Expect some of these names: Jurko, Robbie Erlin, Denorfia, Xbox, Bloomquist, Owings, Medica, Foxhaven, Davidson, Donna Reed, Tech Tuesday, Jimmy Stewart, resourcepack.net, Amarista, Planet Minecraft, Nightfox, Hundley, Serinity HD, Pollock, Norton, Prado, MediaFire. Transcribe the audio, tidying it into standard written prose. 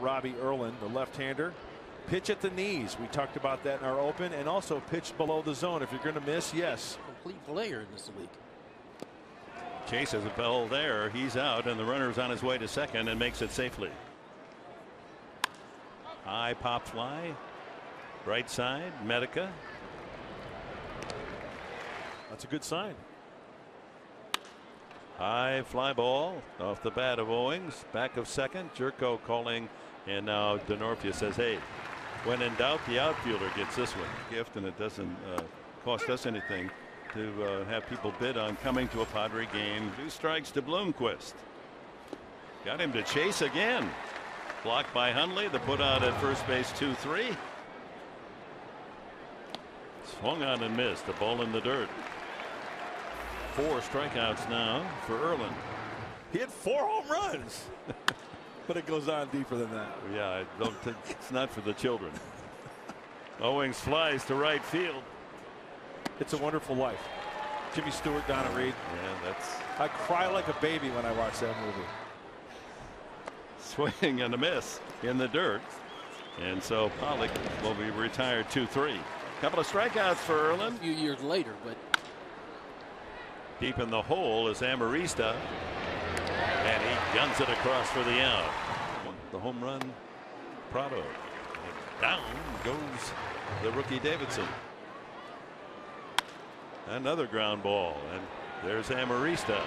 Robbie Erlin, the left-hander. Pitch at the knees. We talked about that in our open, and also pitch below the zone. If you're going to miss, yes. Complete player in this league. Chase has a bell there. He's out, and the runner's on his way to second and makes it safely. High pop fly. Right side, Medica. That's a good sign. High fly ball off the bat of Owings. Back of second. Jurko calling. And now Denorfia says, hey, when in doubt, the outfielder gets this one. Gift, and it doesn't cost us anything to have people bid on coming to a Padre game. 2 strikes to Bloomquist. Got him to chase again. Blocked by Hundley. The put out at first base, 2-3. Swung on and missed. The ball in the dirt. 4 strikeouts now for Erlin. He hit 4 home runs. But it goes on deeper than that. Yeah, I don't think it's not for the children. Owings flies to right field. It's a Wonderful Life. Jimmy Stewart, Donna Reed. Yeah, that's. I cry like a baby when I watch that movie. Swing and a miss in the dirt, and so Pollock will be retired 2-3. Couple of strikeouts for Erlin. A few years later, but deep in the hole is Amarista. And he guns it across for the out. The home run, Prado. And down goes the rookie Davidson. Another ground ball, and there's Amarista.